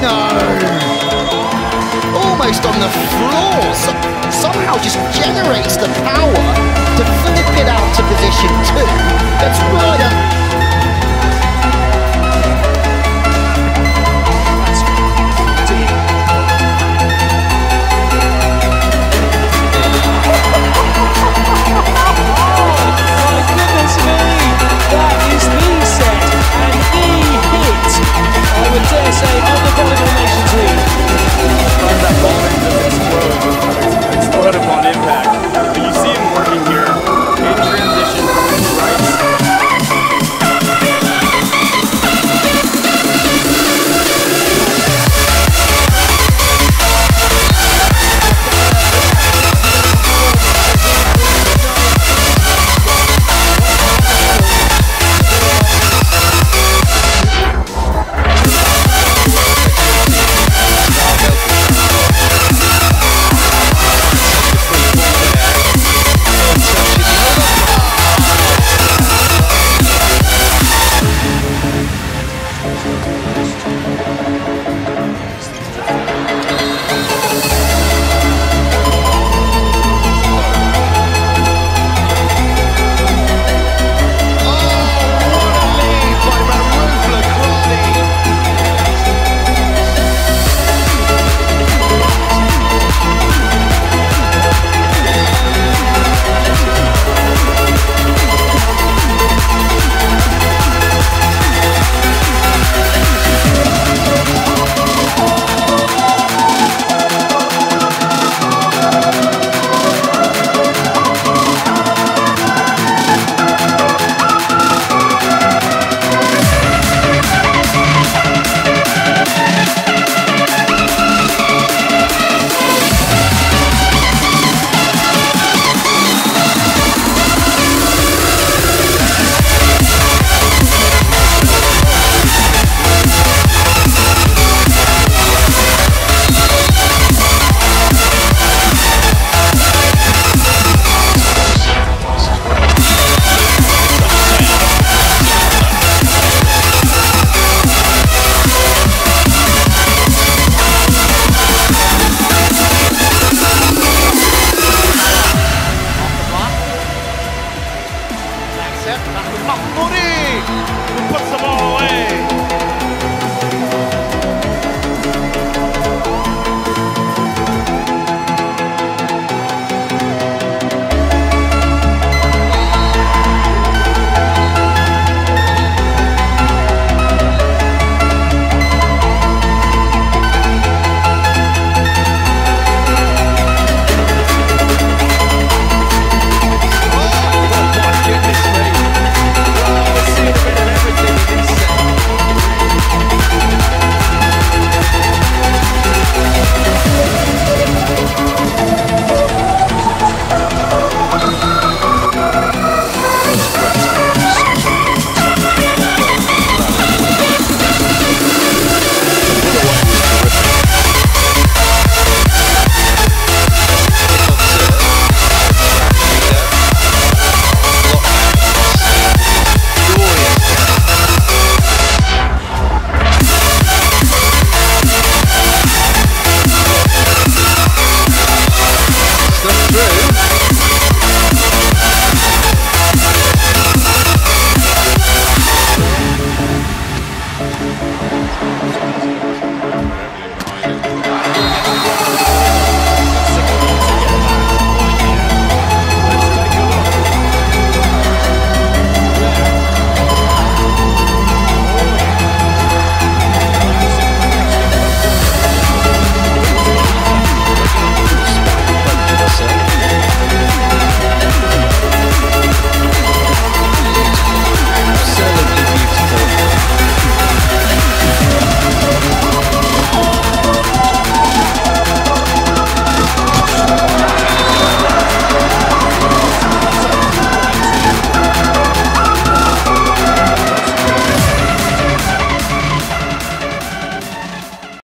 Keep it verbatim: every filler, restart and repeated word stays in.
Bruno! Almost on the floor, so somehow just generates the power to flip it out to position two. That's right up. Mahmoudi, who puts the ball away.